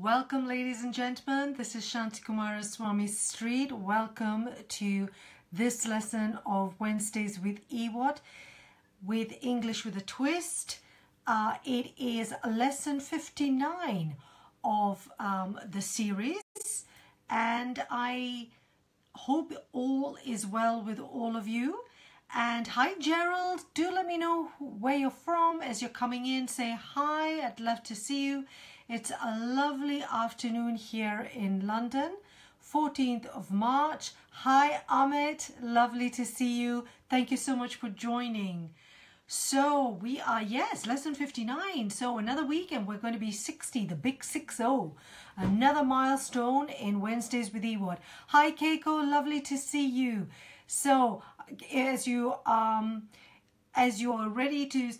Welcome, ladies and gentlemen. This is Shanthi Cumaraswamy Streat. Welcome to this lesson of Wednesdays with EWOT with English with a Twist. It is lesson 59 of the series, and I hope all is well with all of you. And hi Gerald, do let me know where you're from as you're coming in. Say hi, I'd love to see you. It's a lovely afternoon here in London, 14th of March. Hi Amit, lovely to see you. Thank you so much for joining. So we are, yes, lesson 59. So another week and we're going to be 60, the big 60. Another milestone in Wednesdays with EWOT. Hi Keiko, lovely to see you. So as you are ready to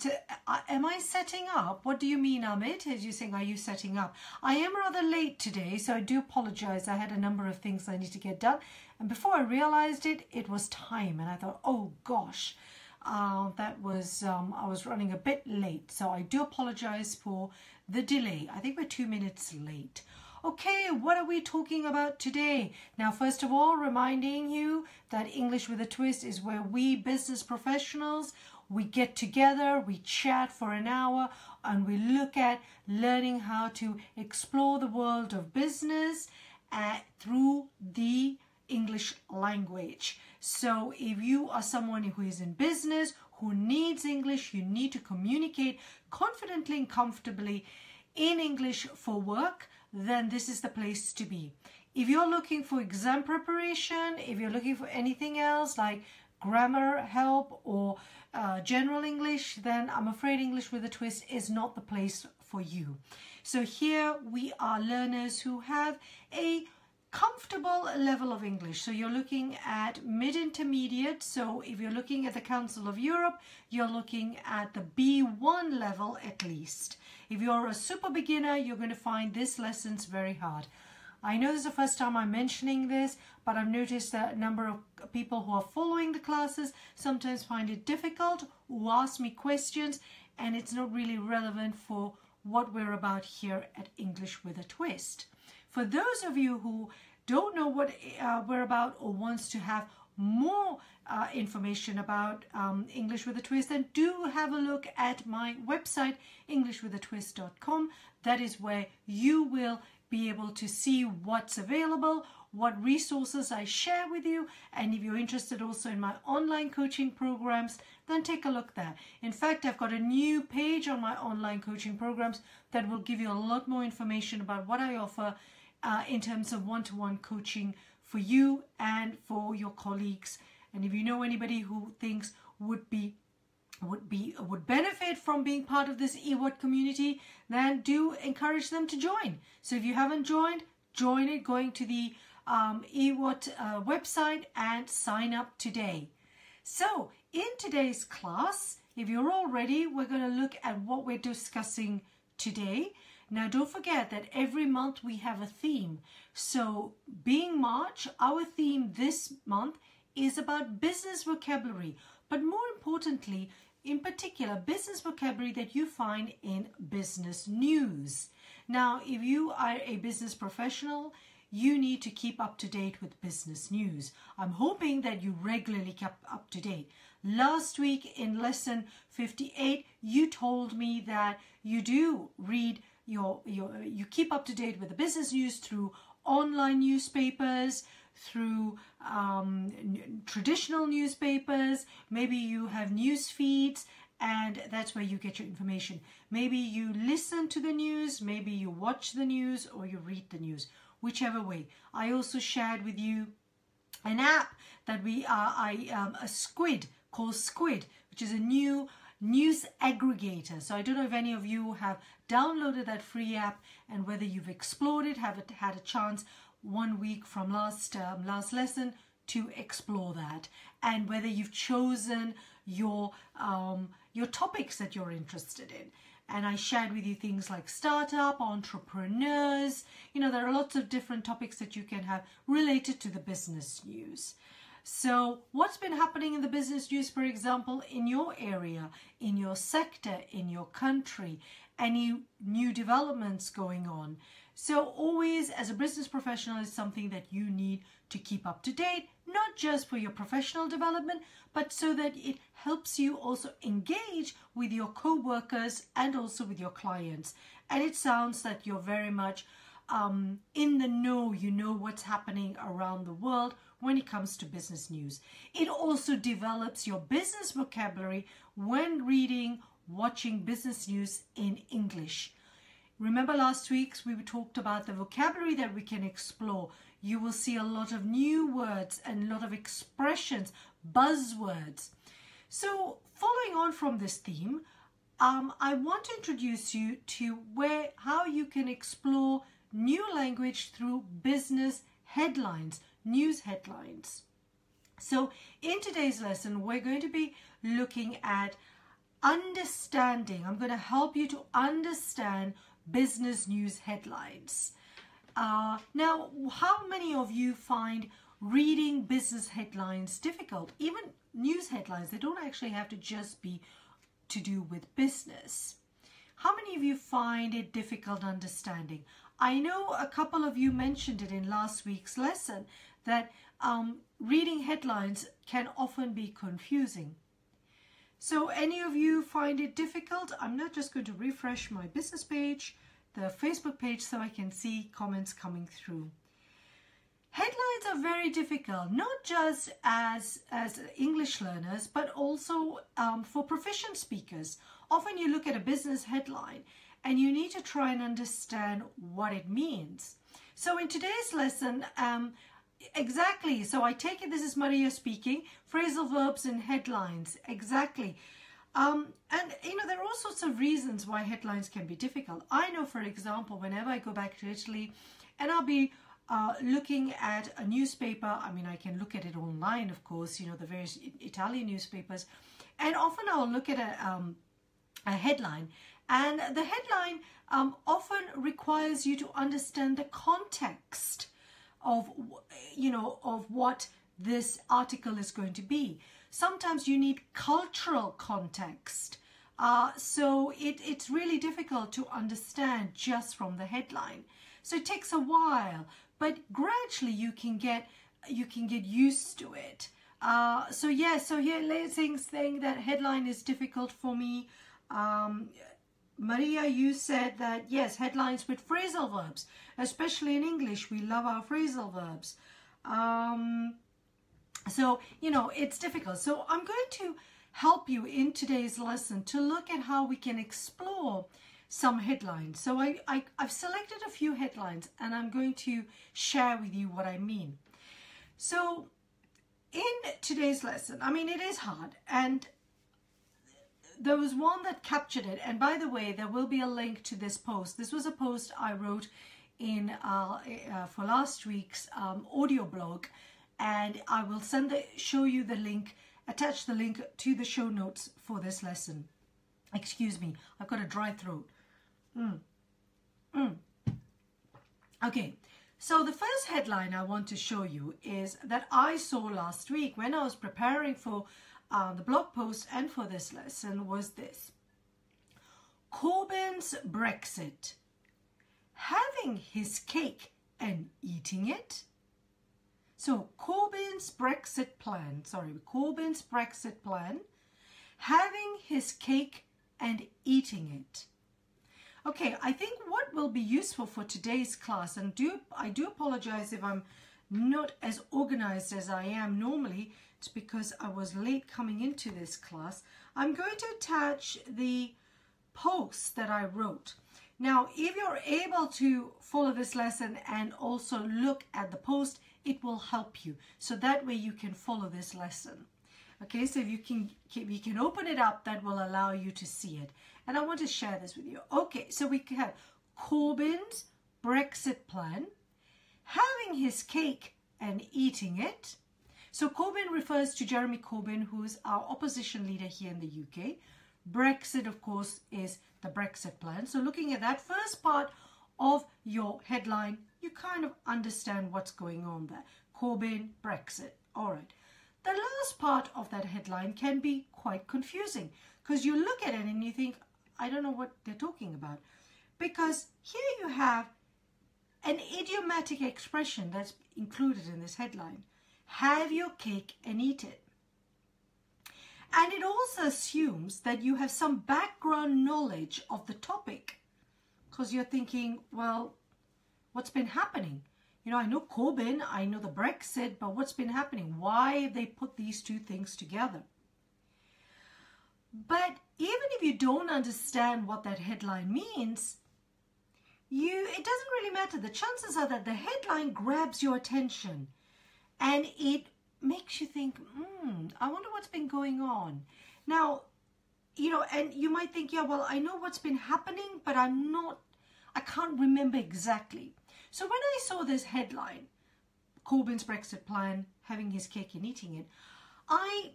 am I setting up? What do you mean, Amit? As you saying, are you setting up? I am rather late today, so I do apologize. I had a number of things I need to get done, and before I realized it, it was time, and I thought, oh gosh, that was I was running a bit late, so I do apologize for the delay. I think we're 2 minutes late. Okay, what are we talking about today? Now, first of all, reminding you that English with a Twist is where we business professionals, we get together, we chat for an hour, and we look at learning how to explore the world of business through the English language. So if you are someone who is in business, who needs English, you need to communicate confidently and comfortably in English for work, then this is the place to be. If you're looking for exam preparation, if you're looking for anything else like grammar help or general English, then I'm afraid English with a Twist is not the place for you. So here we are learners who have a comfortable level of English. So you're looking at mid-intermediate. So if you're looking at the Council of Europe, you're looking at the B1 level at least. If you're a super beginner, you're going to find this lesson's very hard. I know this is the first time I'm mentioning this, but I've noticed that a number of people who are following the classes sometimes find it difficult, who ask me questions, and it's not really relevant for what we're about here at English with a Twist. For those of you who don't know what we're about or wants to have more information about English with a Twist, then do have a look at my website, englishwithatwist.com. That is where you will be able to see what's available, what resources I share with you, and if you're interested also in my online coaching programs, then take a look there. In fact, I've got a new page on my online coaching programs that will give you a lot more information about what I offer in terms of one-to-one coaching for you and for your colleagues. And if you know anybody who thinks would benefit from being part of this EWOT community, then do encourage them to join. So if you haven't joined, join it, going to the EWOT website and sign up today. So in today's class, if you're all ready, we're going to look at what we're discussing today. Now, don't forget that every month we have a theme. So being March, our theme this month is about business vocabulary, but more importantly, in particular, business vocabulary that you find in business news. Now, if you are a business professional, you need to keep up to date with business news. I'm hoping that you regularly kept up to date. Last week in lesson 58, you told me that you do read you keep up to date with the business news through online newspapers, through traditional newspapers. Maybe you have news feeds, and that's where you get your information. Maybe you listen to the news, maybe you watch the news, or you read the news, whichever way. I also shared with you an app that we are, a Squid, called Squid, which is a new news aggregator. So I don't know if any of you have downloaded that free app and whether you've explored it, have it had a chance 1 week from last lesson to explore that, and whether you've chosen your topics that you're interested in. And I shared with you things like startup, entrepreneurs. You know, there are lots of different topics that you can have related to the business news. So what's been happening in the business news, for example, in your area, in your sector, in your country, any new developments going on? So always, as a business professional, is something that you need to keep up to date, not just for your professional development, but so that it helps you also engage with your co-workers and also with your clients. And it sounds that you're very much in the know. You know what's happening around the world when it comes to business news. It also develops your business vocabulary when reading, watching business news in English. Remember last week we talked about the vocabulary that we can explore. You will see a lot of new words and a lot of expressions, buzzwords. So following on from this theme, I want to introduce you to how you can explore new language through business headlines, news headlines. So in today's lesson, we're going to be looking at understanding. I'm going to help you to understand business news headlines. Now, how many of you find reading business headlines difficult? Even news headlines, they don't actually have to just be to do with business. How many of you find it difficult understanding? I know a couple of you mentioned it in last week's lesson that reading headlines can often be confusing. So any of you find it difficult? I'm not just going to refresh my business page, the Facebook page, so I can see comments coming through. Headlines are very difficult, not just as English learners, but also for proficient speakers. Often you look at a business headline and you need to try and understand what it means. So in today's lesson, exactly, so I take it this is Maria speaking, phrasal verbs and headlines, exactly. And you know, there are all sorts of reasons why headlines can be difficult. I know, for example, whenever I go back to Italy and I'll be looking at a newspaper, I mean, I can look at it online, of course, you know, the various Italian newspapers, and often I'll look at a headline, and the headline often requires you to understand the context of, you know, of what this article is going to be. Sometimes you need cultural context, so it's really difficult to understand just from the headline. So it takes a while, but gradually you can get used to it. So yeah, so here Lansing's saying that headline is difficult for me. Maria, you said that yes, headlines with phrasal verbs, especially in English, we love our phrasal verbs. So you know, it's difficult. So I'm going to help you in today's lesson to look at how we can explore some headlines. So I've selected a few headlines and I'm going to share with you what I mean. So in today's lesson, I mean, it is hard, and there was one that captured it. And by the way, there will be a link to this post. This was a post I wrote in for last week's audio blog, and I will show you the link, attach the link to the show notes for this lesson. Excuse me, I've got a dry throat. Okay, so the first headline I want to show you is that I saw last week when I was preparing for the blog post and for this lesson was this. Corbyn's Brexit. Having his cake and eating it? So Corbyn's Brexit plan. Having his cake and eating it. Okay, I think what will be useful for today's class, and I do apologize if I'm not as organized as I am normally, it's because I was late coming into this class. I'm going to attach the post that I wrote. Now, if you're able to follow this lesson and also look at the post, it will help you. So that way you can follow this lesson. Okay, so if you can open it up, that will allow you to see it. And I want to share this with you. Okay, so we have Corbyn's Brexit plan, having his cake and eating it. So Corbyn refers to Jeremy Corbyn, who is our opposition leader here in the UK. Brexit, of course, is the Brexit plan. So looking at that first part of your headline, you kind of understand what's going on there. Corbyn, Brexit. All right. The last part of that headline can be quite confusing because you look at it and you think, I don't know what they're talking about. Because here you have an idiomatic expression that's included in this headline. Have your cake and eat it. And it also assumes that you have some background knowledge of the topic, because you're thinking, well, what's been happening? You know, I know Corbyn, I know the Brexit, but what's been happening? Why have they put these two things together? But even if you don't understand what that headline means, it doesn't really matter. The chances are that the headline grabs your attention and it makes you think, I wonder what's been going on. Now, you know, and you might think, yeah, well, I know what's been happening, but I can't remember exactly. So when I saw this headline, Corbyn's Brexit plan, having his cake and eating it, I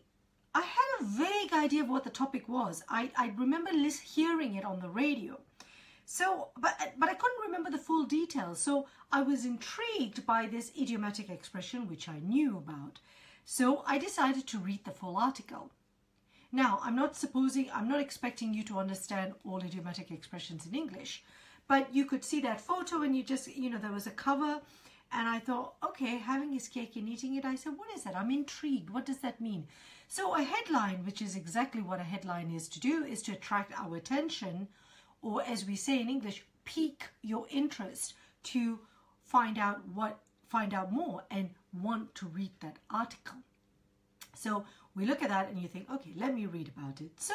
had a vague idea of what the topic was. I remember hearing it on the radio. So, but I couldn't remember the full details. So I was intrigued by this idiomatic expression, which I knew about. So I decided to read the full article. Now, I'm not expecting you to understand all idiomatic expressions in English, but you could see that photo and you just, you know, there was a cover and I thought, okay, having his cake and eating it. I said, what is that? I'm intrigued. What does that mean? So a headline, which is exactly what a headline is to do, is to attract our attention, or as we say in English, pique your interest to find out more and want to read that article. So we look at that and you think, okay, let me read about it. So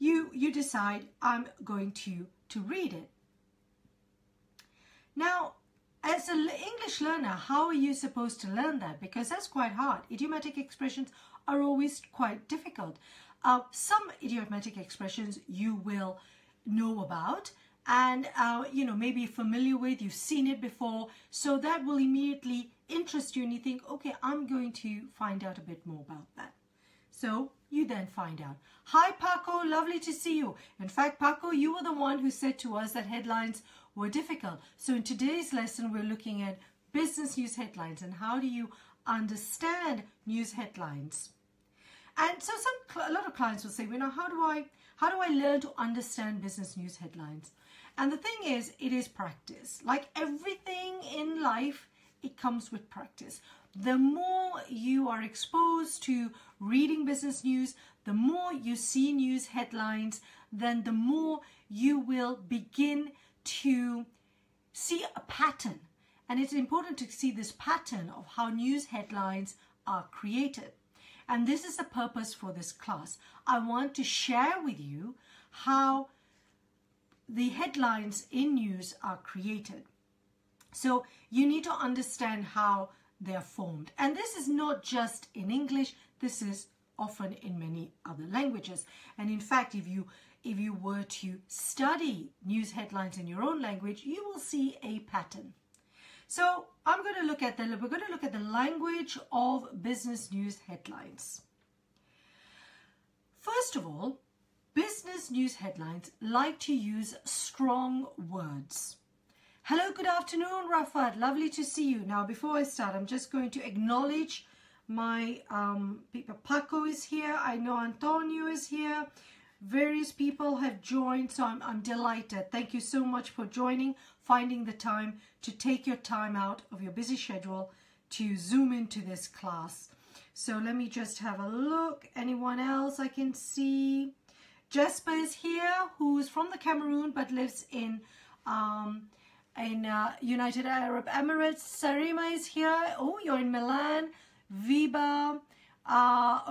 you decide I'm going to read it. Now, as an English learner, how are you supposed to learn that? Because that's quite hard. Idiomatic expressions are always quite difficult. Some idiomatic expressions you will know about and you know, maybe familiar with, you've seen it before, so that will immediately interest you and you think, okay, I'm going to find out a bit more about that. So you then find out, hi Paco, lovely to see you. In fact, Paco, you were the one who said to us that headlines were difficult. So in today's lesson, we're looking at business news headlines and how do you understand news headlines. And so a lot of clients will say, you know, how do I learn to understand business news headlines? And the thing is, it is practice. Like everything in life, it comes with practice. The more you are exposed to reading business news, the more you see news headlines, then the more you will begin to see a pattern. And it's important to see this pattern of how news headlines are created. And this is the purpose for this class. I want to share with you how the headlines in news are created. So you need to understand how they're formed. And this is not just in English, this is often in many other languages. And in fact, if you were to study news headlines in your own language, you will see a pattern. So we're going to look at the language of business news headlines. First of all, business news headlines like to use strong words. Hello, good afternoon, Rafat. Lovely to see you. Now, before I start, I'm just going to acknowledge my people. Paco is here. I know Antonio is here. Various people have joined, so I'm delighted. Thank you so much for joining, finding the time to take your time out of your busy schedule to zoom into this class. So let me just have a look. Anyone else I can see? Jesper is here, who's from the Cameroon but lives in United Arab Emirates. Sarima is here. Oh, you're in Milan. Viba.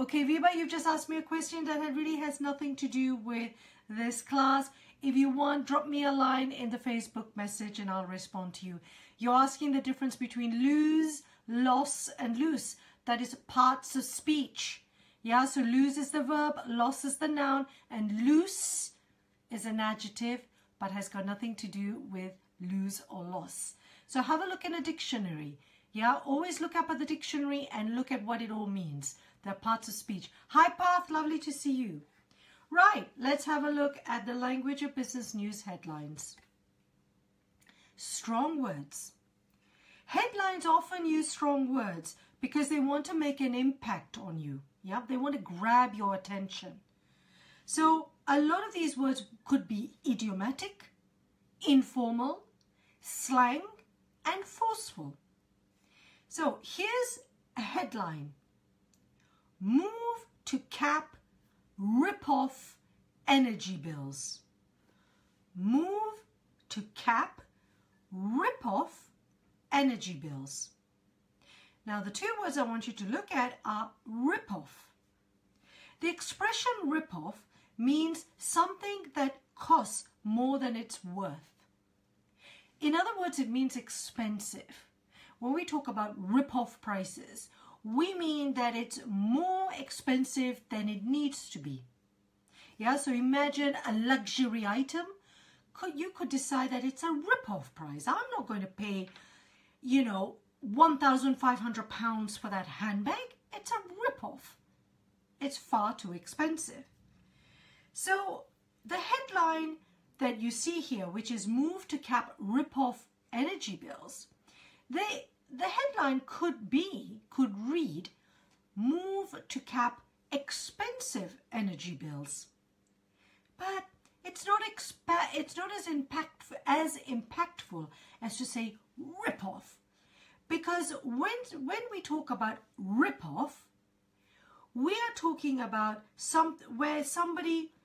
Okay, Viba, you've just asked me a question that really has nothing to do with this class. If you want, drop me a line in the Facebook message and I'll respond to you. You're asking the difference between lose, loss, and loose. That is parts of speech. Yeah, so lose is the verb, loss is the noun, and loose is an adjective, but has got nothing to do with lose or loss. So have a look in a dictionary. Yeah, always look up at the dictionary and look at what it all means. They're parts of speech. Hi, Path, lovely to see you. Right, let's have a look at the language of business news headlines. Strong words. Headlines often use strong words because they want to make an impact on you. Yeah, they want to grab your attention. So a lot of these words could be idiomatic, informal, slang, and forceful. So here's a headline. Move to cap rip-off energy bills. Move to cap rip-off energy bills. Now the two words I want you to look at are rip-off. The expression rip-off means something that costs more than it's worth. In other words, it means expensive. When we talk about rip-off prices, we mean that it's more expensive than it needs to be. Yeah, so imagine a luxury item. You could decide that it's a rip-off price. I'm not going to pay, you know, £1,500 for that handbag. It's a rip-off. It's far too expensive. So the headline that you see here, which is move to cap rip-off energy bills, the headline could read, move to cap expensive energy bills. But it's not as impactful as to say rip-off. Because when we talk about rip-off, we are talking about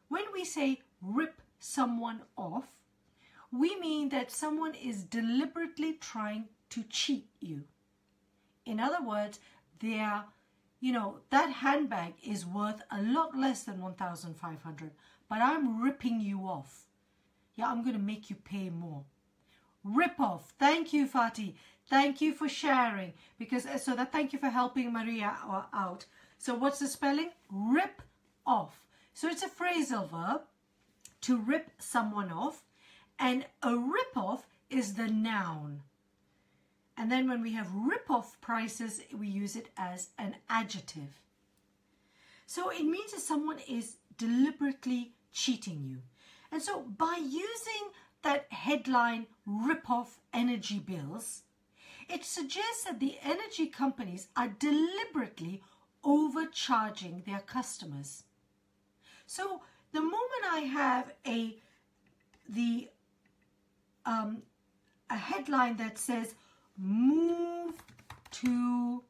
when we say rip someone off, we mean that someone is deliberately trying to cheat you. In other words, that handbag is worth a lot less than $1,500, but I'm ripping you off. Yeah, I'm going to make you pay more. Rip off. Thank you, Fatih. Thank you for sharing. Thank you for helping Maria out. So what's the spelling? Rip off. So it's a phrasal verb, to rip someone off, and a rip off is the noun. And then when we have rip-off prices, we use it as an adjective. So it means that someone is deliberately cheating you. And so by using that headline, rip-off energy bills, it suggests that the energy companies are deliberately overcharging their customers. So the moment I have a headline that says, move to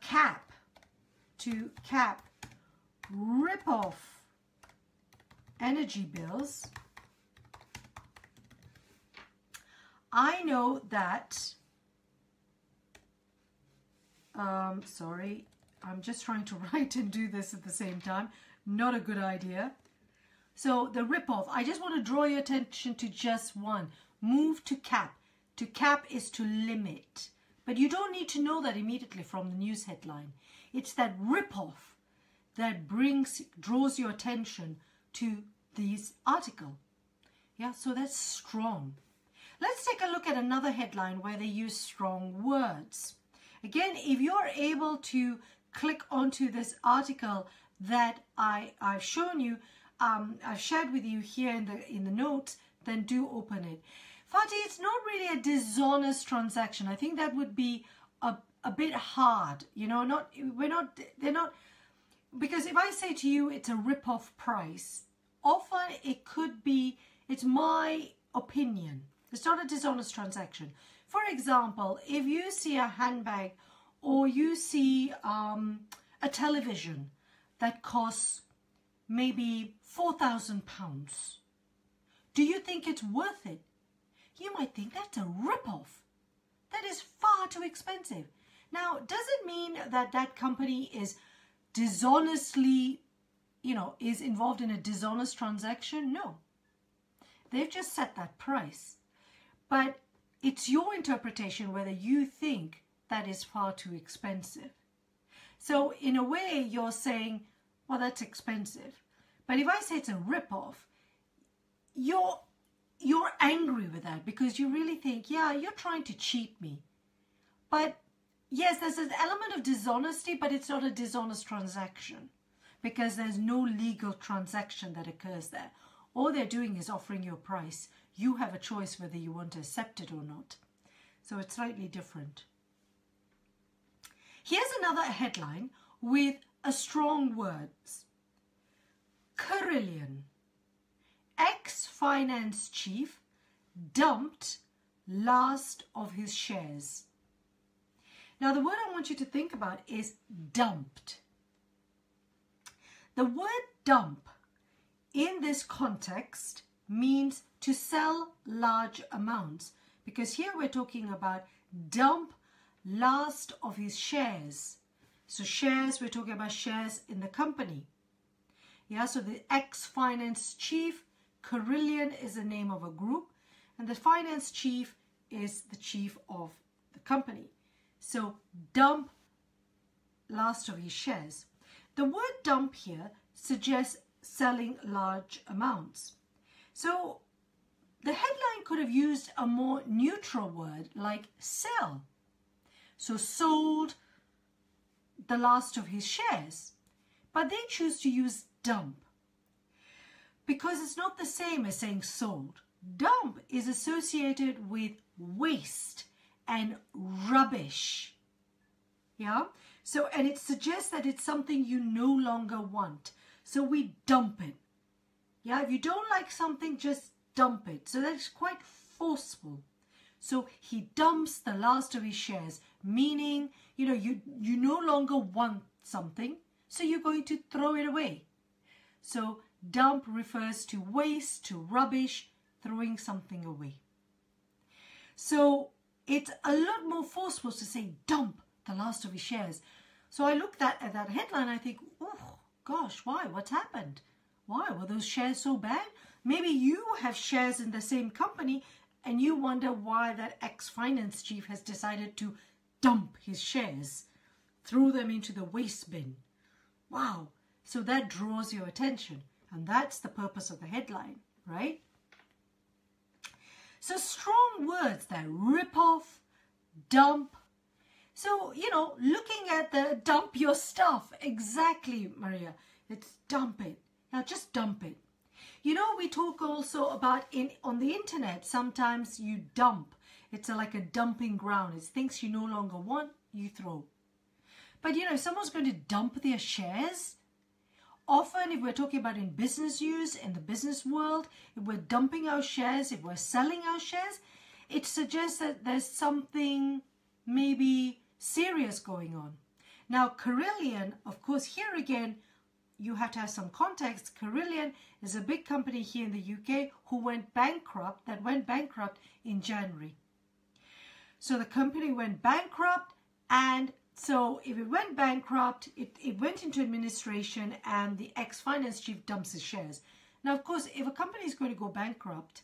cap rip off energy bills, I know that sorry, I'm just trying to write and do this at the same time. Not a good idea. So the rip off, I just want to draw your attention to just one. Move to cap. To cap is to limit, but you don't need to know that immediately from the news headline. It's that rip-off that draws your attention to this article. Yeah, so that's strong. Let's take a look at another headline where they use strong words. Again, if you're able to click onto this article that I've shown you, I've shared with you here in the notes, then do open it. Fatih, it's not really a dishonest transaction. I think that would be a bit hard. Because if I say to you it's a rip-off price, often it could be, it's my opinion. It's not a dishonest transaction. For example, if you see a handbag or you see a television that costs maybe £4,000, do you think it's worth it? You might think that's a rip-off. That is far too expensive. Now, does it mean that that company is dishonestly, is involved in a dishonest transaction? No. They've just set that price. But it's your interpretation whether you think that is far too expensive. So in a way, you're saying, well, that's expensive. But if I say it's a rip-off, you're angry with that because you really think, yeah, you're trying to cheat me. But yes, there's an element of dishonesty, but it's not a dishonest transaction because there's no legal transaction that occurs there. All they're doing is offering you a price. You have a choice whether you want to accept it or not. So it's slightly different. Here's another headline with a strong words. Carillion. Ex-finance chief dumped last of his shares. Now the word I want you to think about is dumped. The word dump in this context means to sell large amounts, because here we're talking about dump last of his shares. So shares, we're talking about shares in the company. Yeah, so the ex-finance chief, Carillion is the name of a group, and the finance chief is the chief of the company. So dump last of his shares. The word dump here suggests selling large amounts. So the headline could have used a more neutral word like sell. So sold the last of his shares. But they choose to use dump because it's not the same as saying sold. Dump is associated with waste and rubbish. Yeah? So, and it suggests that it's something you no longer want. So we dump it. Yeah, if you don't like something, just dump it. So that's quite forceful. So he dumps the last of his shares, meaning, you know, you no longer want something, so you're going to throw it away. So dump refers to waste, to rubbish, throwing something away. So it's a lot more forceful to say dump the last of his shares. So I looked at that headline, I think, oh gosh, why? What's happened? Why were those shares so bad? Maybe you have shares in the same company and you wonder why that ex-finance chief has decided to dump his shares, throw them into the waste bin. Wow, so that draws your attention, and that's the purpose of the headline, right? So strong words there, rip off, dump. So, you know, looking at the dump your stuff, exactly, Maria, it's dump it. Now just dump it. You know, we talk also about on the internet, sometimes you dump. It's like a dumping ground. It's things you no longer want, you throw. But you know, if someone's going to dump their shares, often if we're talking about in business use, in the business world, if we're dumping our shares, if we're selling our shares, it suggests that there's something maybe serious going on. Now, Carillion, of course, here again, you have to have some context. Carillion is a big company here in the UK who went bankrupt in January. So the company went bankrupt, and so if it went bankrupt, it went into administration, and the ex-finance chief dumps his shares. Now, of course, if a company is going to go bankrupt,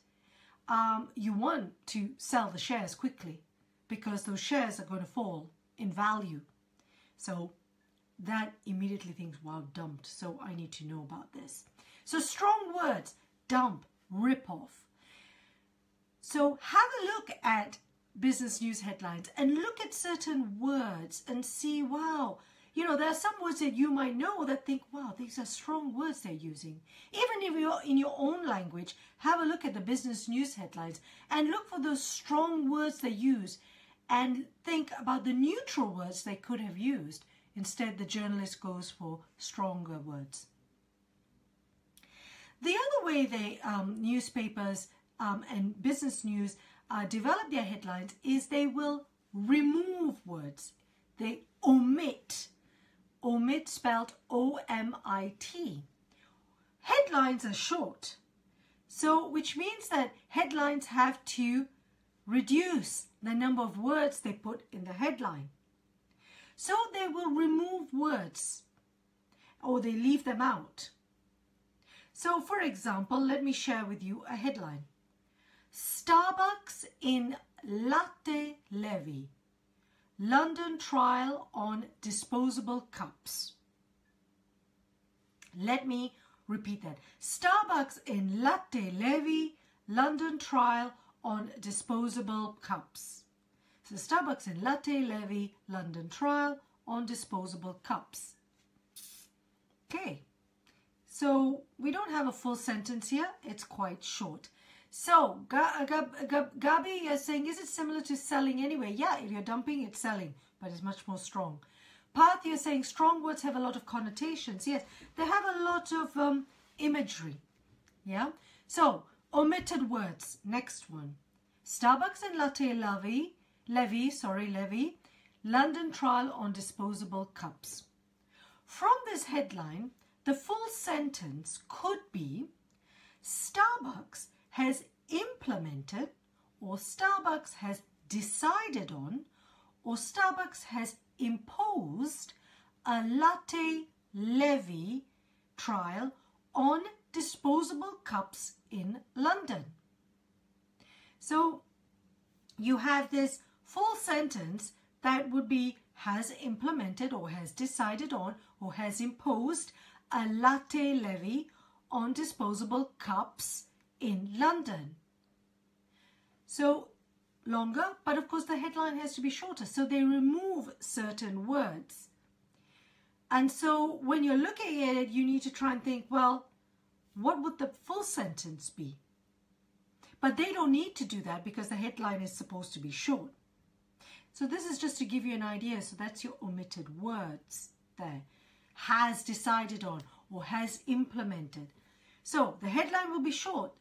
you want to sell the shares quickly because those shares are going to fall in value. So that immediately thinks, wow, dumped, so I need to know about this. So strong words, dump, rip off. So have a look at business news headlines and look at certain words and see, wow, you know, there are some words that you might know that think, wow, these are strong words they're using. Even if you're in your own language, have a look at the business news headlines and look for those strong words they use and think about the neutral words they could have used. Instead, the journalist goes for stronger words. The other way they newspapers and business news develop their headlines is they will remove words. They omit. Omit spelled O-M-I-T. Headlines are short, so which means that headlines have to reduce the number of words they put in the headline. So they will remove words or they leave them out. So for example, let me share with you a headline. Starbucks in latte levy. London trial on disposable cups. Let me repeat that. Starbucks in latte levy. London trial on disposable cups. The Starbucks in latte levy, London trial on disposable cups. Okay, so we don't have a full sentence here. It's quite short. So, Gabi, you're saying, is it similar to selling anyway? Yeah, if you're dumping, it's selling, but it's much more strong. Path, you're saying strong words have a lot of connotations. Yes, they have a lot of imagery. Yeah. So, omitted words. Next one. Starbucks and latte levy, London trial on disposable cups. From this headline, the full sentence could be Starbucks has implemented, or Starbucks has decided on, or Starbucks has imposed a latte levy trial on disposable cups in London. So you have this full sentence that would be has implemented or has decided on or has imposed a latte levy on disposable cups in London. So longer, but of course the headline has to be shorter, so they remove certain words. And so when you're looking at it, you need to try and think, well, what would the full sentence be? But they don't need to do that because the headline is supposed to be short. So this is just to give you an idea. So that's your omitted words there. Has decided on or has implemented. So the headline will be short.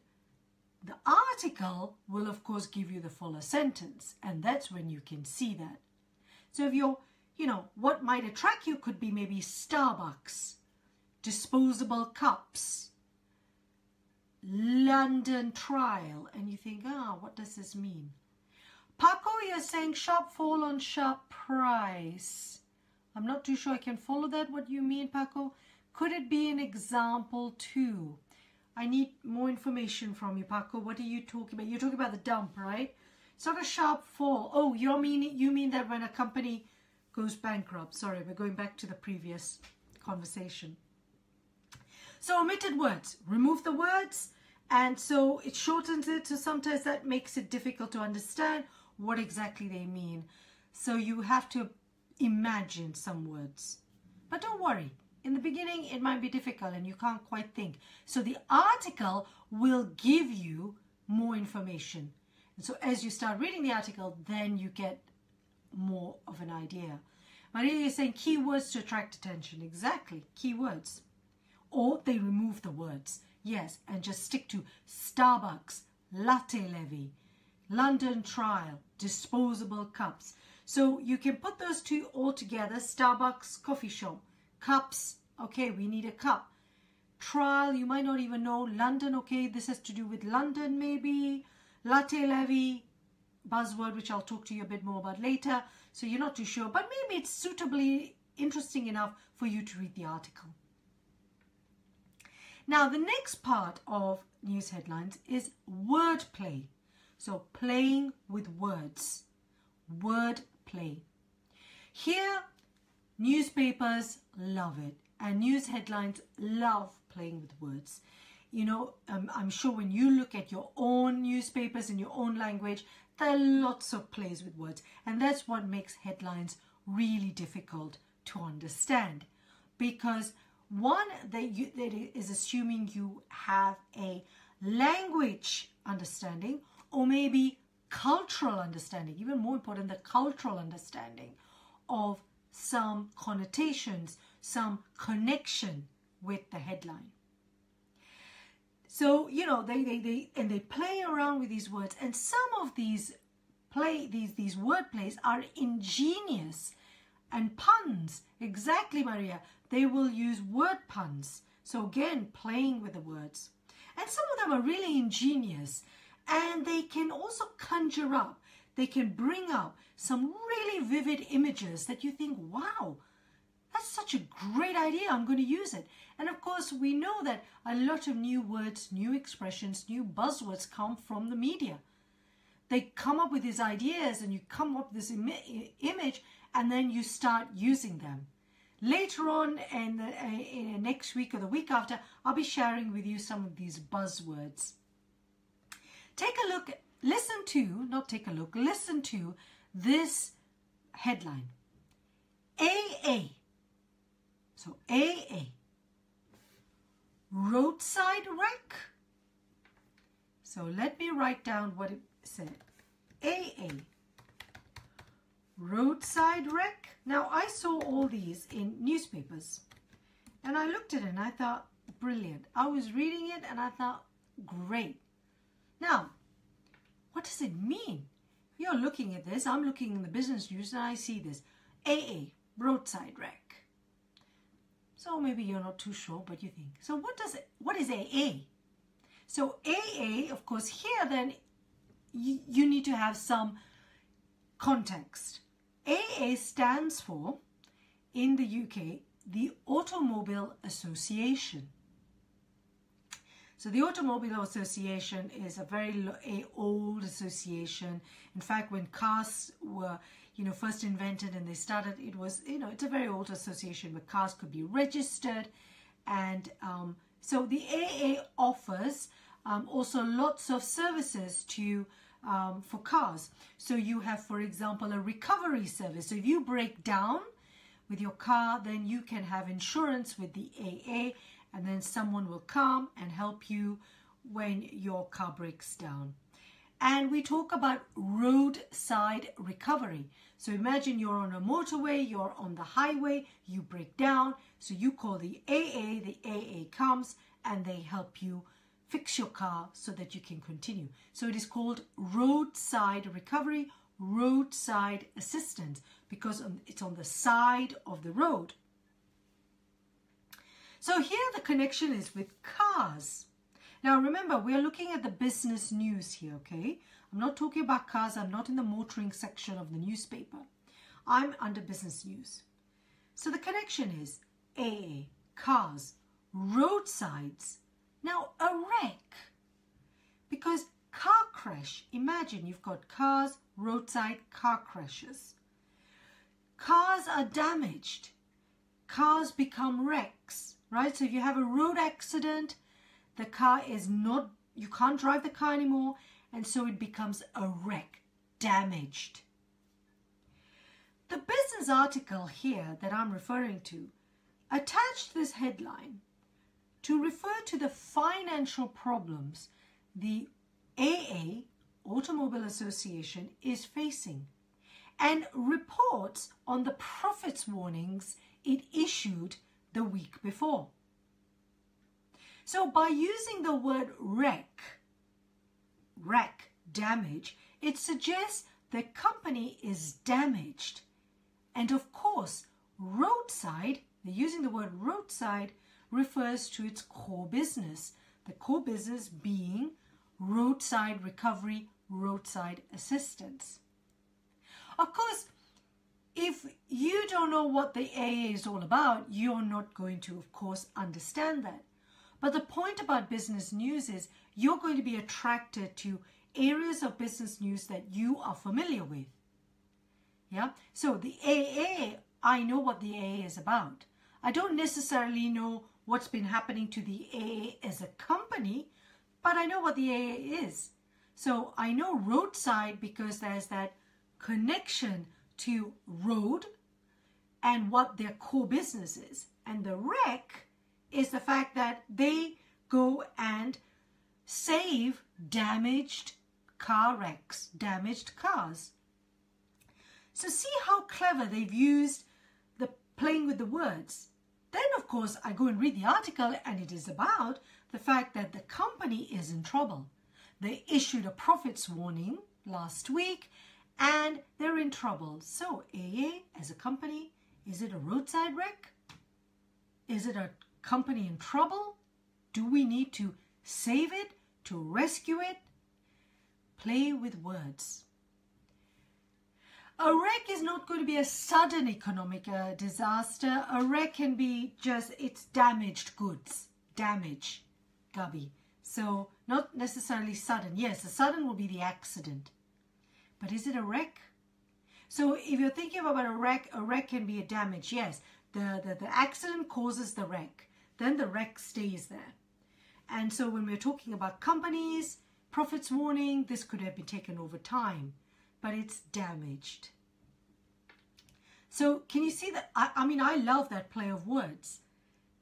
The article will of course give you the fuller sentence, and that's when you can see that. So if you're, you know, what might attract you could be maybe Starbucks, disposable cups, London trial, and you think, ah, what does this mean? Paco, you're saying sharp fall on sharp price. I'm not too sure I can follow that, what you mean, Paco. Could it be an example too? I need more information from you, Paco. What are you talking about? You're talking about the dump, right? It's not a sharp fall. Oh, you mean that when a company goes bankrupt. Sorry, we're going back to the previous conversation. So omitted words. Remove the words, and so it shortens it. So sometimes that makes it difficult to understand what exactly they mean. So you have to imagine some words. But don't worry. In the beginning, it might be difficult and you can't quite think. So the article will give you more information. And so as you start reading the article, then you get more of an idea. Maria, you're saying keywords to attract attention. Exactly, keywords. Or they remove the words. Yes, and just stick to Starbucks, latte levy, London trial, disposable cups. So you can put those two all together, Starbucks coffee shop. Cups, okay, we need a cup. Trial, you might not even know. London, okay, this has to do with London maybe. Latte levy, buzzword, which I'll talk to you a bit more about later. So you're not too sure, but maybe it's suitably interesting enough for you to read the article. Now, the next part of news headlines is wordplay. So playing with words, wordplay. Here, newspapers love it, and news headlines love playing with words. You know, I'm sure when you look at your own newspapers in your own language, there are lots of plays with words, and that's what makes headlines really difficult to understand. Because one, that is assuming you have a language understanding, or maybe cultural understanding, even more important, the cultural understanding of some connotations, some connection with the headline. So, you know, they play around with these words, and some of these word plays are ingenious and puns. Exactly, Maria. They will use word puns. So again, playing with the words. And some of them are really ingenious, and they can also conjure up. They can bring up some really vivid images that you think, wow, that's such a great idea, I'm going to use it. And of course, we know that a lot of new words, new expressions, new buzzwords come from the media. They come up with these ideas and you come up with this image, and then you start using them. Later on in the next week or the week after, I'll be sharing with you some of these buzzwords. Take a look at Listen to, not take a look, listen to this headline. AA. So AA. Roadside wreck. So let me write down what it said. AA. roadside wreck. Now, I saw all these in newspapers and I looked at it and I thought, brilliant. I was reading it and I thought, great. Now, what does it mean? You're looking at this, I'm looking in the business news and I see this. AA, roadside wreck. So maybe you're not too sure, but you think. So what is AA? So AA, of course, here then you need to have some context. AA stands for, in the UK, the Automobile Association. So the Automobile Association is a very old association. In fact, when cars were, first invented and they started, it was, it's a very old association where cars could be registered. And so the AA offers also lots of services to for cars. So you have, for example, a recovery service. So if you break down with your car, then you can have insurance with the AA. And then someone will come and help you when your car breaks down. And we talk about roadside recovery. So imagine you're on a motorway, you're on the highway, you break down. So you call the AA comes and they help you fix your car so that you can continue. So it is called roadside recovery, roadside assistance, because it's on the side of the road. So here the connection is with cars. Now remember, we're looking at the business news here, okay? I'm not talking about cars, I'm not in the motoring section of the newspaper. I'm under business news. So the connection is AA, cars, roadsides, now a wreck. Because car crash, imagine you've got cars, roadside, car crashes. Cars are damaged, cars become wrecks. Right, so if you have a road accident, the car is not, you can't drive the car anymore, and so it becomes a wreck, damaged. The business article here that I'm referring to attached this headline to refer to the financial problems the AA, Automobile Association, is facing, and reports on the profits warnings it issued the week before. So by using the word wreck, damage, it suggests the company is damaged. And of course, roadside, using the word roadside, refers to its core business. The core business being roadside recovery, roadside assistance. Of course, if you don't know what the AA is all about, you're not going to, of course, understand that. But the point about business news is you're going to be attracted to areas of business news that you are familiar with. Yeah. So the AA, I know what the AA is about. I don't necessarily know what's been happening to the AA as a company, but I know what the AA is. So I know roadside because there's that connection to road and what their core business is. And the wreck is the fact that they go and save damaged car wrecks, damaged cars. So see how clever they've used the playing with the words. Then of course I go and read the article and it is about the fact that the company is in trouble. They issued a profits warning last week and they're in trouble. So AA as a company, is it a roadside wreck? Is it a company in trouble? Do we need to save it, to rescue it? Play with words. A wreck is not going to be a sudden economic disaster. A wreck can be just, it's damaged goods, damage, Gubby. So not necessarily sudden. Yes, a sudden will be the accident. But is it a wreck? So if you're thinking about a wreck can be a damage, yes. The accident causes the wreck. Then the wreck stays there. And so when we're talking about companies, profits warning, this could have been taken over time, but it's damaged. So can you see that? I mean, I love that play of words.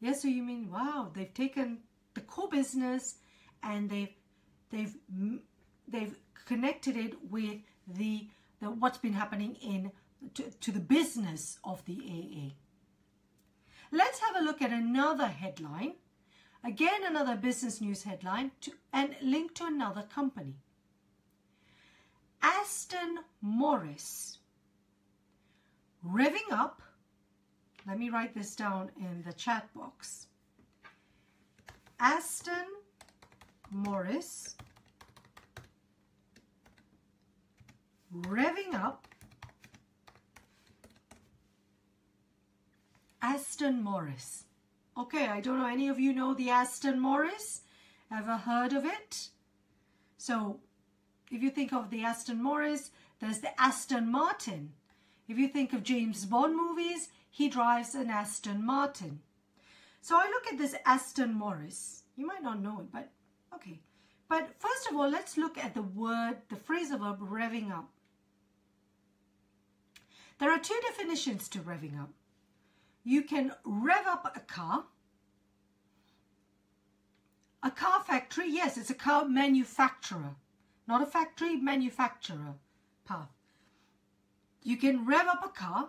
Yes, yeah, so you mean, wow, they've taken the core business and they've connected it with the what's been happening in to the business of the AA. Let's have a look at another headline. Again, another business news headline and linked to another company. Aston Morris revving up. Let me write this down in the chat box. Aston Morris revving up. Aston Morris. Okay, I don't know, any of you know the Aston Morris? Ever heard of it? So, if you think of the Aston Morris, there's the Aston Martin. If you think of James Bond movies, he drives an Aston Martin. So I look at this Aston Morris. You might not know it, but okay. But first of all, let's look at the word, the phrasal verb, revving up. There are two definitions to revving up. You can rev up a car factory, yes, it's a car manufacturer, not a factory, manufacturer, path. You can rev up a car,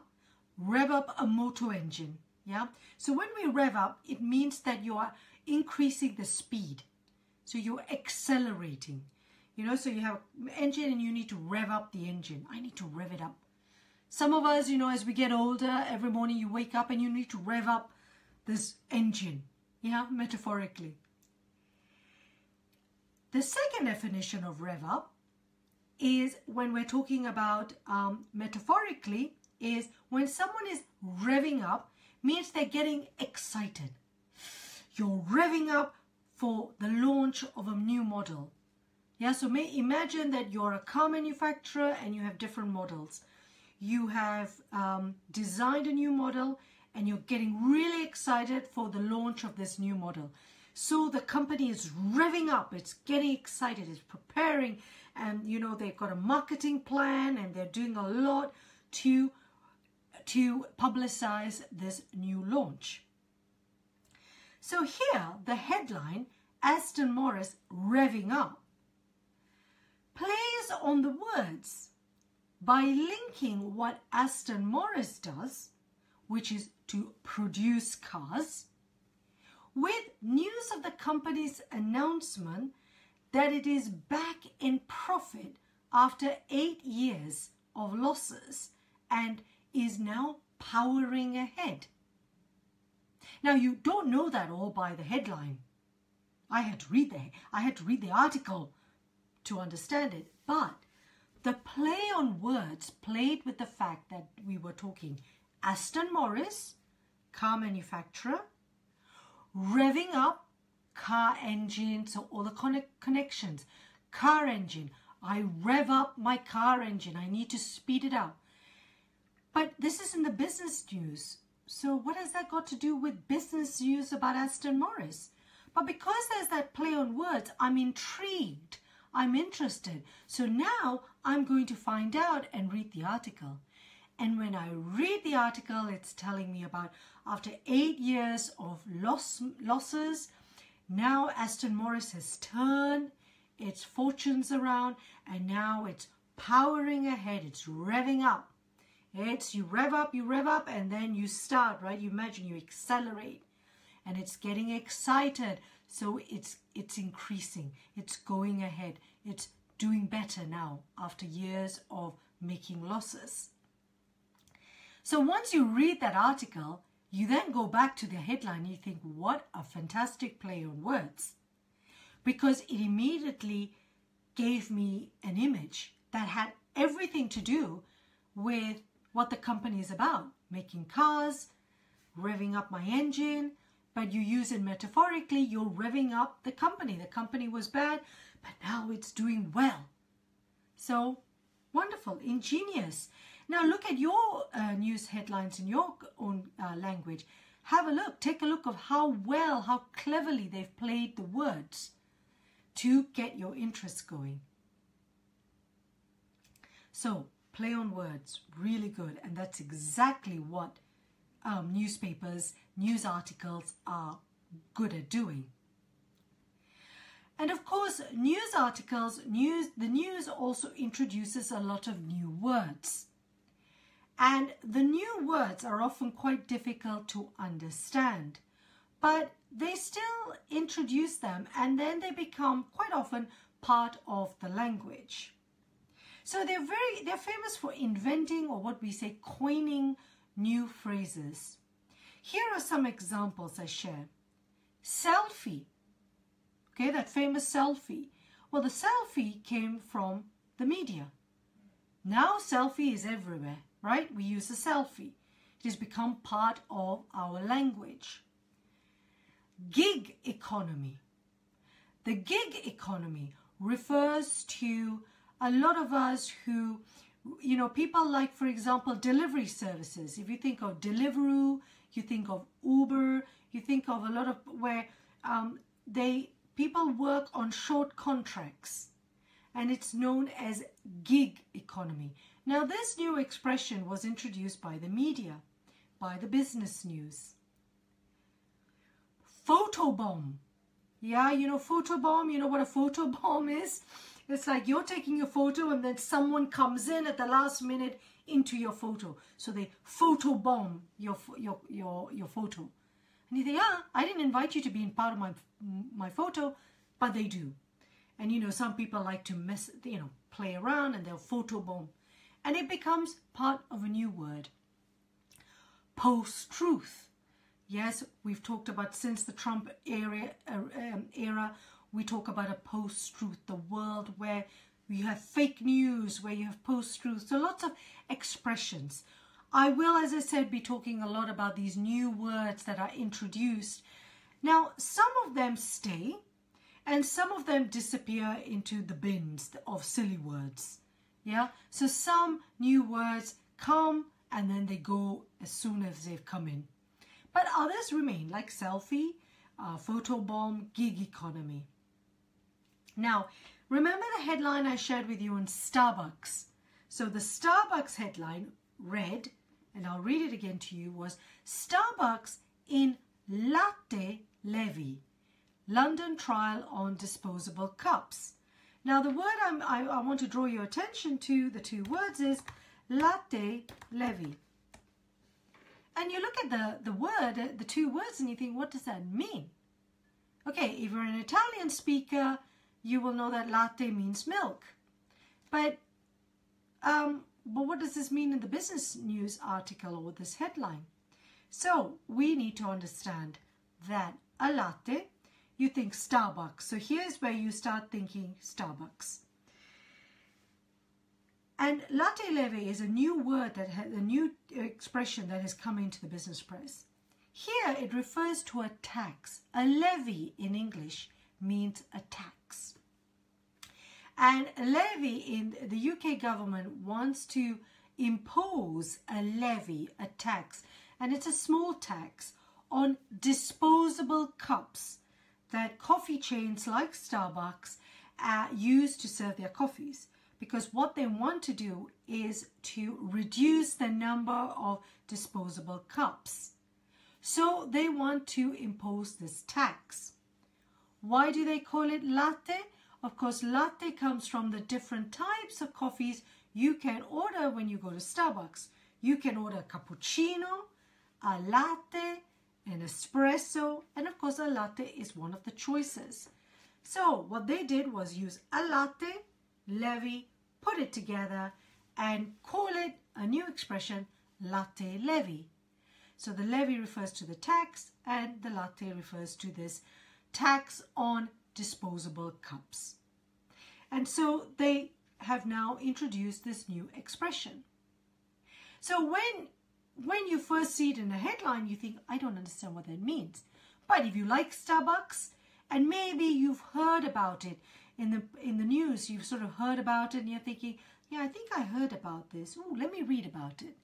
rev up a motor engine, yeah? So when we rev up, it means that you are increasing the speed, so you're accelerating, you know, so you have an engine and you need to rev up the engine. I need to rev it up. Some of us, you know, as we get older, every morning you wake up and you need to rev up this engine, yeah, metaphorically. The second definition of rev up is when we're talking about metaphorically, is when someone is revving up, means they're getting excited. You're revving up for the launch of a new model. Yeah, so imagine that you're a car manufacturer and you have different models. You have designed a new model and you're getting really excited for the launch of this new model. So the company is revving up, it's getting excited, it's preparing, and you know they've got a marketing plan and they're doing a lot to publicize this new launch. So here, the headline, Aston Morris revving up, plays on the words by linking what Aston Morris does, which is to produce cars, with news of the company's announcement that it is back in profit after 8 years of losses and is now powering ahead. Now, you don't know that all by the headline. I had to read the article to understand it, but the play on words played with the fact that we were talking Aston Morris, car manufacturer, revving up, car engine, so all the connections. Car engine, I rev up my car engine, I need to speed it up. But this is in the business news, so what has that got to do with business news about Aston Morris? But because there's that play on words, I'm intrigued. I'm interested. So now I'm going to find out and read the article. And when I read the article, it's telling me about after 8 years of losses, now Aston Morris has turned its fortunes around and now it's powering ahead. It's revving up. It's you rev up, and then you start, right? You imagine you accelerate and it's getting excited. So it's increasing, it's going ahead, it's doing better now after years of making losses. So once you read that article, you then go back to the headline and you think, what a fantastic play on words. Because it immediately gave me an image that had everything to do with what the company is about. Making cars, revving up my engine. But you use it metaphorically, you're revving up the company. The company was bad, but now it's doing well. So, wonderful, ingenious. Now look at your news headlines in your own language. Have a look, take a look of how well, how cleverly they've played the words to get your interest going. So, play on words, really good. And that's exactly what newspapers, news articles are good at doing. And of course, news articles, the news also introduces a lot of new words. and the new words are often quite difficult to understand, but they still introduce them and then they become quite often part of the language. So they're famous for inventing, or what we say coining, new phrases. Here are some examples I share. Selfie. Okay, that famous selfie. Well, the selfie came from the media. Now selfie is everywhere, right? We use a selfie. It has become part of our language. Gig economy. The gig economy refers to a lot of us who, you know, people like, for example, delivery services. If you think of Deliveroo, you think of Uber, you think of a lot of where people work on short contracts, and it's known as gig economy. Now, this new expression was introduced by the media, by the business news. Photobomb. Yeah, you know, photobomb, you know what a photobomb is? It's like you're taking a photo and then someone comes in at the last minute into your photo. So they photobomb your photo. And you think, ah, I didn't invite you to be in part of my photo, but they do. And, you know, some people like to mess, you know, play around, and they'll photobomb. And it becomes part of a new word. Post-truth. Yes, we've talked about since the Trump era, we talk about a post-truth, the world where you have fake news, where you have post-truth. So lots of expressions. I will, as I said, be talking a lot about these new words that are introduced. Now, some of them stay and some of them disappear into the bins of silly words. Yeah, so some new words come and then they go as soon as they've come in. But others remain, like selfie, photobomb, gig economy. Now, remember the headline I shared with you on Starbucks. So the Starbucks headline read, and I'll read it again to you, was Starbucks in Latte Levy, London trial on disposable cups. Now, the word I want to draw your attention to, the two words, is Latte Levy. And you look at the word, the two words, and you think, what does that mean? Okay, if you're an Italian speaker, you will know that latte means milk. But what does this mean in the business news article or this headline? So we need to understand that a latte, you think Starbucks. So here's where you start thinking Starbucks. And latte levy is a new word, that has a new expression that has come into the business press. Here it refers to a tax. A levy in English means a tax. And a levy in the UK government wants to impose a levy, a tax, and it's a small tax on disposable cups that coffee chains like Starbucks use to serve their coffees. Because what they want to do is to reduce the number of disposable cups. So they want to impose this tax. Why do they call it latte? Of course, latte comes from the different types of coffees you can order when you go to Starbucks. You can order a cappuccino, a latte, an espresso, and of course a latte is one of the choices. So what they did was use a latte levy, put it together and call it a new expression, latte levy. So the levy refers to the tax and the latte refers to this tax on disposable cups. And so they have now introduced this new expression. So when you first see it in a headline, you think, I don't understand what that means. But if you like Starbucks and maybe you've heard about it, in the news, you've sort of heard about it and you're thinking, yeah, I think I heard about this. Ooh, let me read about it.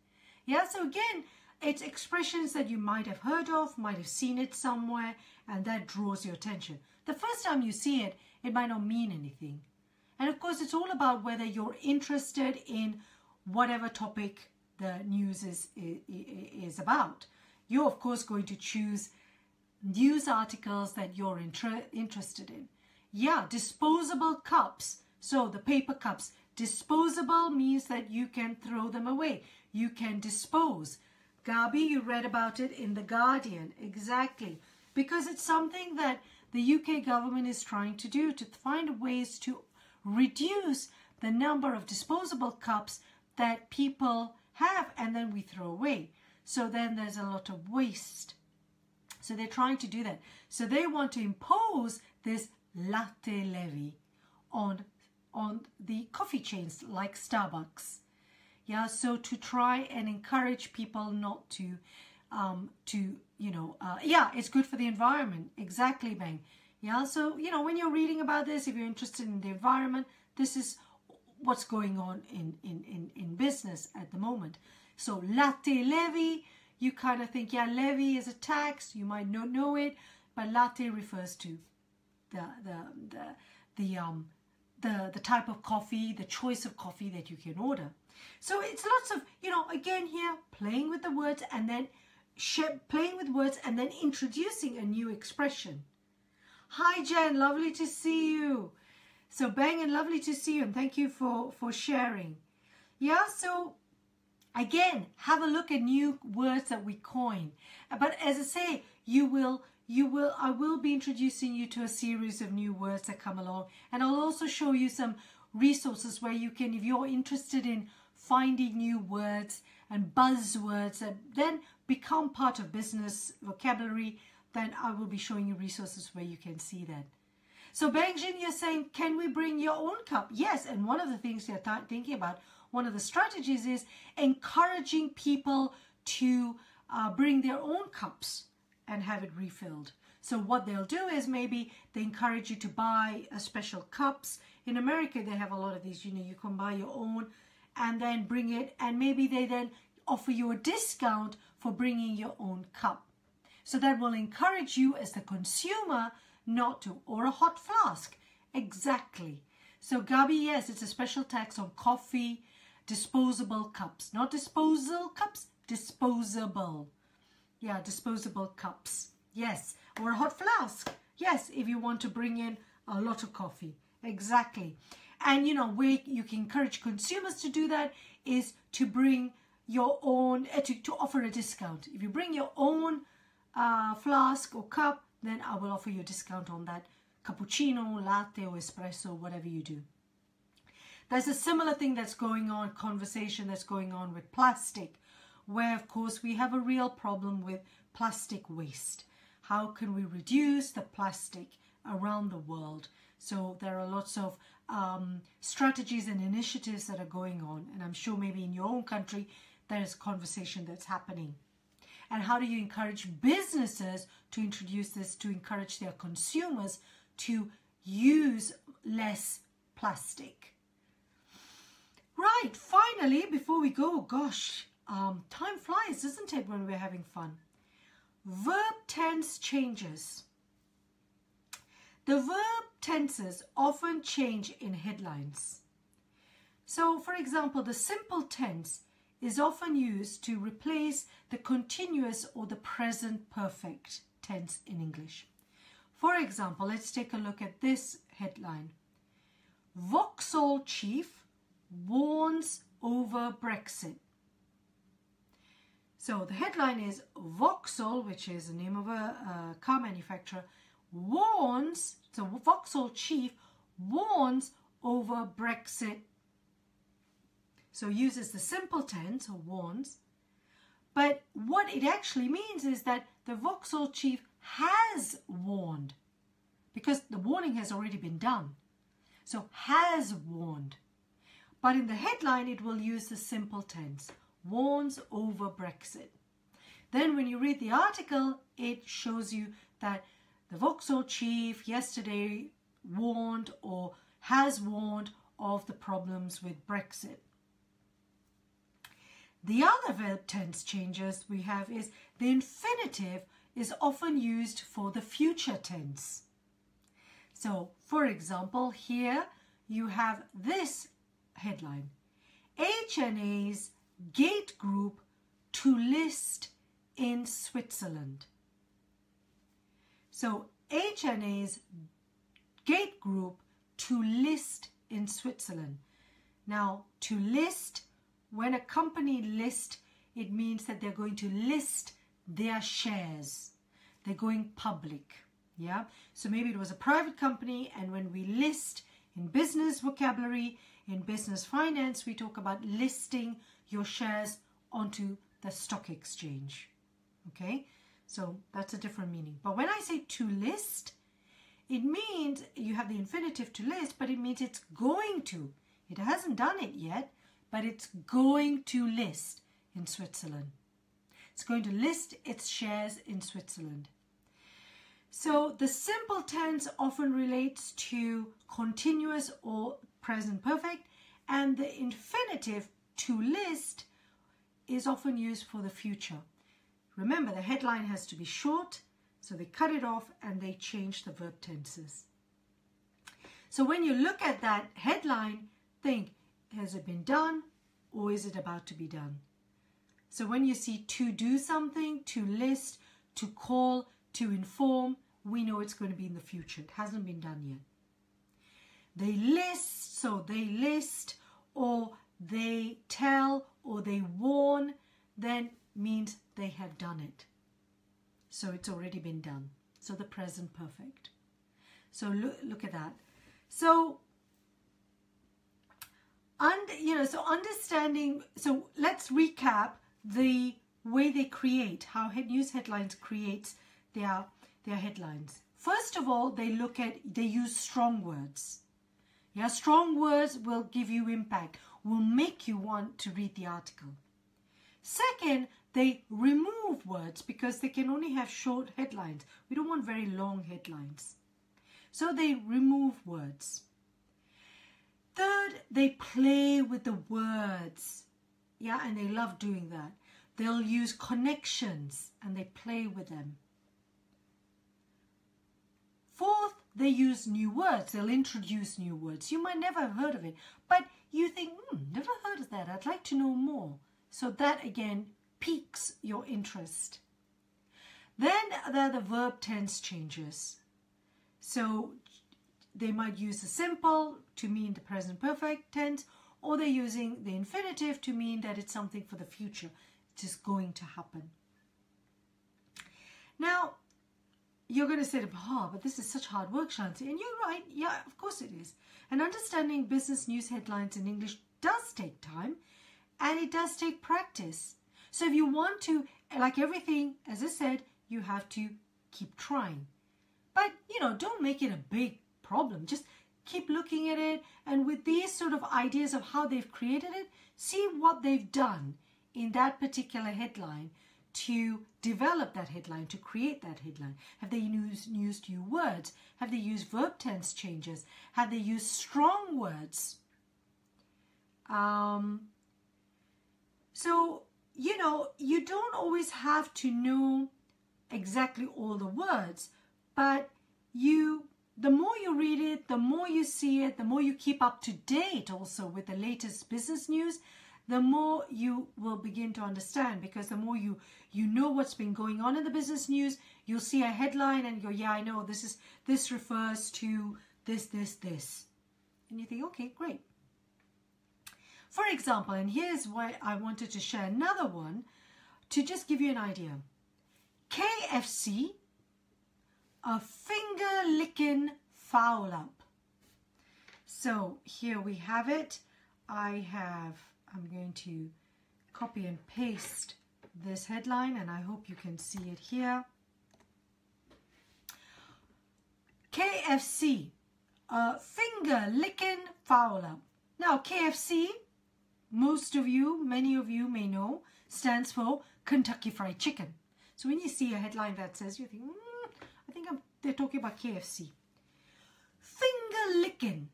Yeah, so again, it's expressions that you might have heard of, might have seen it somewhere, and that draws your attention. The first time you see it, it might not mean anything. And of course, it's all about whether you're interested in whatever topic the news is about. You're, of course, going to choose news articles that you're interested in. Yeah, disposable cups, so the paper cups, Disposable means that you can throw them away. You can dispose. Gabi, you read about it in The Guardian. Exactly. Because it's something that the UK government is trying to do, to find ways to reduce the number of disposable cups that people have and then we throw away. So then there's a lot of waste. So they're trying to do that. So they want to impose this latte levy on the coffee chains like Starbucks. Yeah, so to try and encourage people not to, yeah, it's good for the environment. Exactly, Bang. Yeah, so, you know, when you're reading about this, if you're interested in the environment, this is what's going on in business at the moment. So latte levy, you kind of think, yeah, levy is a tax, you might not know it, but latte refers to the type of coffee, the choice of coffee that you can order. So it's lots of, you know, again here, playing with the words and then introducing a new expression. Hi Jen, lovely to see you. So Bang, and lovely to see you, and thank you for sharing. Yeah, so again, have a look at new words that we coin. But as I say, I will be introducing you to a series of new words that come along, and I'll also show you some resources where you can, if you're interested in finding new words and buzzwords that then become part of business vocabulary, then I will be showing you resources where you can see that. So Bengjin, you're saying, can we bring your own cup? Yes, and one of the things you're thinking about, one of the strategies is encouraging people to bring their own cups and have it refilled. So what they'll do is maybe they encourage you to buy special cups. In America, they have a lot of these, you know, you can buy your own and then bring it, and maybe they then offer you a discount for bringing your own cup. So that will encourage you as the consumer not to, or a hot flask. Exactly. So Gabi, yes, it's a special tax on coffee, disposable cups. Not disposal cups, disposable. Yeah, disposable cups. Yes, or a hot flask. Yes, if you want to bring in a lot of coffee. Exactly. And, you know, where you can encourage consumers to do that is to bring your own, to offer a discount. If you bring your own flask or cup, then I will offer you a discount on that cappuccino, latte or espresso, whatever you do. There's a similar thing that's going on, conversation that's going on with plastic, where of course we have a real problem with plastic waste. How can we reduce the plastic around the world? So there are lots of strategies and initiatives that are going on, and I'm sure maybe in your own country there is conversation that's happening. And how do you encourage businesses to introduce this, to encourage their consumers to use less plastic? Right, finally, before we go, gosh, time flies, doesn't it, when we're having fun? Verb tense changes. The verb tenses often change in headlines. So, for example, the simple tense is often used to replace the continuous or the present perfect tense in English. For example, let's take a look at this headline. Vauxhall chief warns over Brexit. So the headline is Vauxhall, which is the name of a car manufacturer, warns, so Vauxhall chief warns over Brexit. So uses the simple tense, or warns, but what it actually means is that the Vauxhall chief has warned, because the warning has already been done. So has warned, but in the headline it will use the simple tense, warns over Brexit. Then when you read the article, it shows you that the Vauxhall chief yesterday warned or has warned of the problems with Brexit. The other verb tense changes we have is the infinitive is often used for the future tense. So, for example, here you have this headline, HNA's gate group to list in Switzerland. So, HNA's gate group to list in Switzerland. Now, to list, when a company lists, it means that they're going to list their shares. They're going public. Yeah. So maybe it was a private company, and when we list in business vocabulary, in business finance, we talk about listing your shares onto the stock exchange. Okay. So that's a different meaning. But when I say to list, it means you have the infinitive to list, but it means it's going to. It hasn't done it yet, but it's going to list in Switzerland. It's going to list its shares in Switzerland. So the simple tense often relates to continuous or present perfect, and the infinitive to list is often used for the future. Remember, the headline has to be short, so they cut it off and they change the verb tenses. So when you look at that headline, think, has it been done or is it about to be done? So when you see to do something, to list, to call, to inform, we know it's going to be in the future. It hasn't been done yet. They list, so they list, or they tell, or they warn, then means they have done it. So it's already been done. So the present perfect. So look at that. So, understanding, so let's recap the way they create, how news headlines creates their headlines. First of all, they use strong words. Yeah, strong words will give you impact, will make you want to read the article. Second, they remove words because they can only have short headlines. We don't want very long headlines. So they remove words. Third, they play with the words. Yeah, and they love doing that. They'll use connections and they play with them. Fourth, they use new words. They'll introduce new words. You might never have heard of it, but you think, never heard of that. I'd like to know more. So that, again, piques your interest. Then there are the verb tense changes. So they might use the simple to mean the present perfect tense, or they're using the infinitive to mean that it's something for the future. It's just going to happen. Now, you're going to say, but this is such hard work, Shanthi. And you're right. Yeah, of course it is. And understanding business news headlines in English does take time, and it does take practice. So if you want to, like everything, as I said, you have to keep trying. But, don't make it a big problem. Just keep looking at it. And with these sort of ideas of how they've created it, see what they've done in that particular headline to develop that headline, to create that headline. Have they used new words? Have they used verb tense changes? Have they used strong words? So, you don't always have to know exactly all the words, but the more you read it, the more you see it, the more you keep up to date also with the latest business news, the more you will begin to understand, because the more you know what's been going on in the business news, you'll see a headline and go, yeah, I know this refers to this, this, this. And you think, okay, great. For example, and here's why I wanted to share another one to just give you an idea. KFC, a finger-licking foul-up. So here we have it. I'm going to copy and paste this headline, and I hope you can see it here. KFC, a finger-licking foul-up. Now, KFC, many of you may know, stands for Kentucky Fried Chicken. So when you see a headline that says, you think, I think they're talking about KFC. Finger-licking.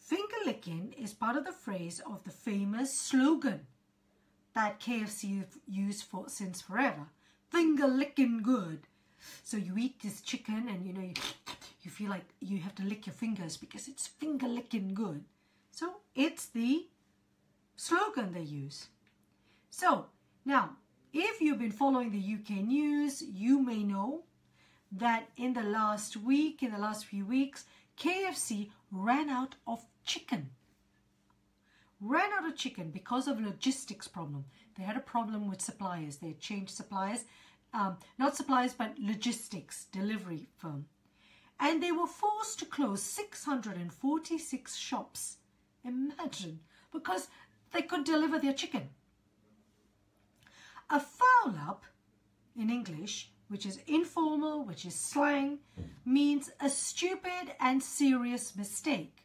Finger-licking is part of the phrase of the famous slogan that KFC have used since forever. Finger-licking good. So you eat this chicken and you feel like you have to lick your fingers because it's finger-licking good. So it's the slogan they use. So now, if you've been following the UK news, you may know that in the last few weeks, KFC ran out of chicken. chicken, because of logistics problem. They had a problem with suppliers. They had changed suppliers, not suppliers, but logistics delivery firm. And they were forced to close 646 shops. Imagine, because they could deliver their chicken. A foul-up in English, which is informal, which is slang, means a stupid and serious mistake.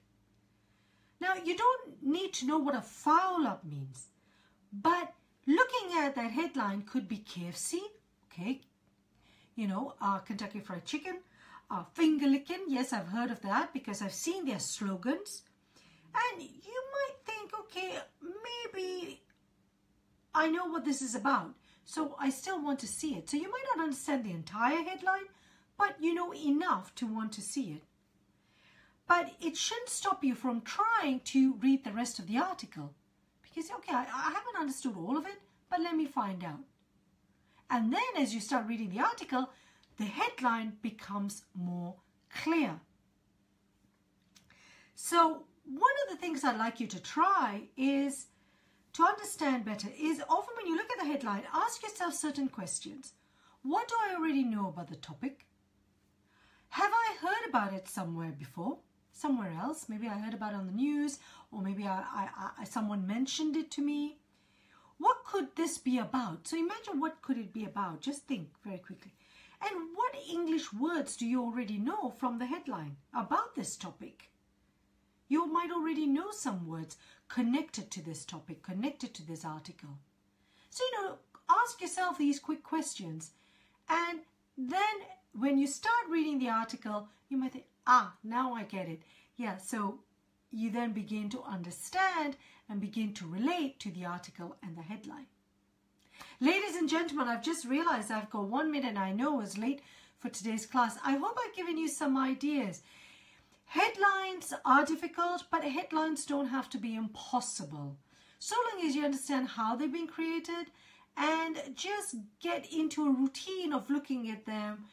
Now, you don't need to know what a foul-up means, but looking at that headline could be KFC, okay, you know, Kentucky Fried Chicken, finger licking, yes, I've heard of that because I've seen their slogans, and you might think, okay, maybe I know what this is about, so I still want to see it. So you might not understand the entire headline, but you know enough to want to see it. But it shouldn't stop you from trying to read the rest of the article. Because, okay, I haven't understood all of it, but let me find out. And then as you start reading the article, the headline becomes more clear. So one of the things I'd like you to try is to understand better is often when you look at the headline, ask yourself certain questions. What do I already know about the topic? Have I heard about it somewhere before? Somewhere else? Maybe I heard about it on the news, or maybe someone mentioned it to me. What could this be about? So imagine, what could it be about? Just think very quickly. And what English words do you already know from the headline about this topic? You might already know some words connected to this topic, connected to this article. So, you know, ask yourself these quick questions. And then when you start reading the article, you might think, ah, now I get it. Yeah, so you then begin to understand and begin to relate to the article and the headline. Ladies and gentlemen, I've just realized I've got 1 minute and I know I was late for today's class. I hope I've given you some ideas. Headlines are difficult, but headlines don't have to be impossible. So long as you understand how they've been created and just get into a routine of looking at them,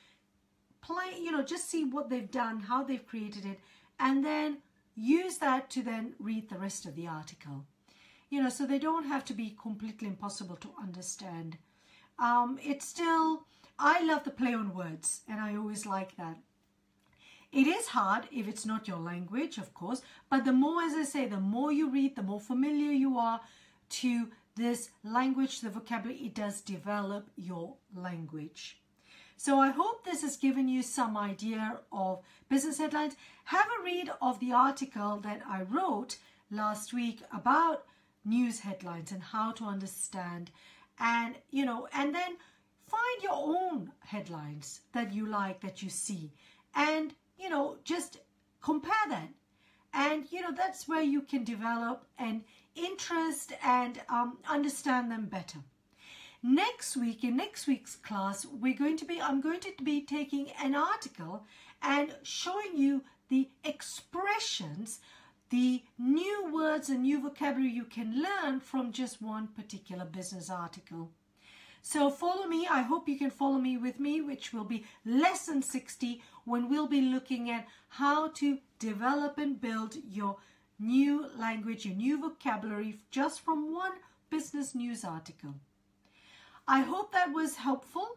play, you know, just see what they've done, how they've created it, and then use that to then read the rest of the article. You know, so they don't have to be completely impossible to understand. It's still, I love the play on words, and I always like that. It is hard if it's not your language, of course, but the more, as I say, the more you read, the more familiar you are to this language, the vocabulary, it does develop your language. So I hope this has given you some idea of business headlines. Have a read of the article that I wrote last week about news headlines and how to understand, and, you know, and then find your own headlines that you like, that you see, and you know, just compare that. And, you know, that's where you can develop an interest and understand them better. Next week, in next week's class, I'm going to be taking an article and showing you the expressions, the new words and new vocabulary you can learn from just one particular business article. So follow me. I hope you can follow me with me, which will be lesson 60, when we'll be looking at how to develop and build your new language, your new vocabulary, just from one business news article. I hope that was helpful.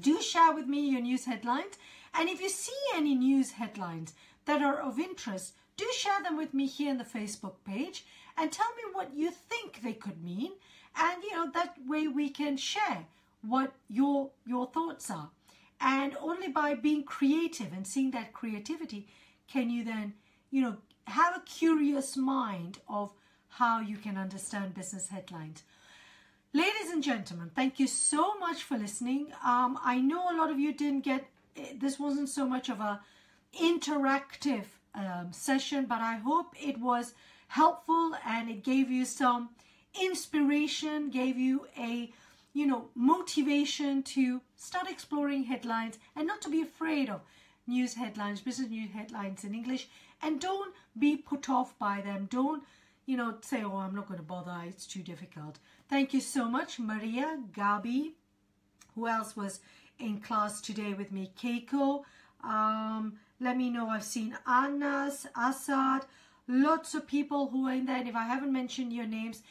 Do share with me your news headlines. And if you see any news headlines that are of interest, do share them with me here on the Facebook page and tell me what you think they could mean. And, you know, that way we can share what your thoughts are. And only by being creative and seeing that creativity can you then, you know, have a curious mind of how you can understand business headlines. Ladies and gentlemen, thank you so much for listening. I know a lot of you didn't get, this wasn't so much of an interactive session, but I hope it was helpful and it gave you some inspiration, gave you a, you know, motivation to start exploring headlines and not to be afraid of news headlines, business news headlines in English, and don't be put off by them. Don't, you know, say, oh, I'm not going to bother, it's too difficult. Thank you so much, Maria, Gabi, who else was in class today with me? Keiko, let me know, I've seen Anas, Asad, lots of people who are in there. And if I haven't mentioned your names,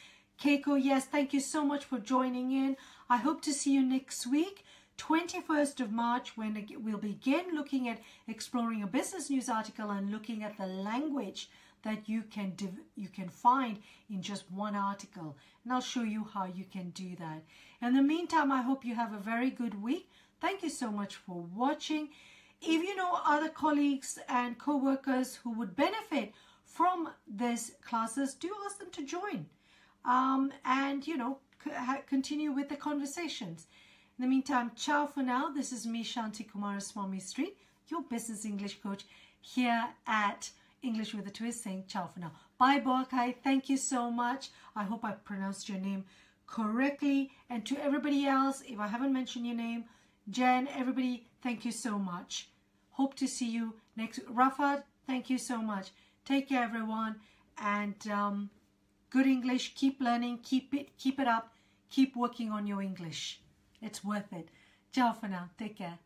Keiko, yes, thank you so much for joining in. I hope to see you next week, 21st of March, when we'll begin looking at exploring a business news article and looking at the language that you can find in just one article. And I'll show you how you can do that. In the meantime, I hope you have a very good week. Thank you so much for watching. If you know other colleagues and co-workers who would benefit from these classes, do ask them to join and, you know, continue with the conversations. In the meantime, ciao for now. This is me, Shanthi Cumaraswamy Streat, your business English coach here at English with a Twist, saying ciao for now. Bye, Boakai. Thank you so much. I hope I pronounced your name correctly. And to everybody else, if I haven't mentioned your name, Jen, everybody, thank you so much. Hope to see you next. Rafat, thank you so much. Take care, everyone. And good English. Keep learning. Keep it up. Keep working on your English. It's worth it. Ciao for now. Take care.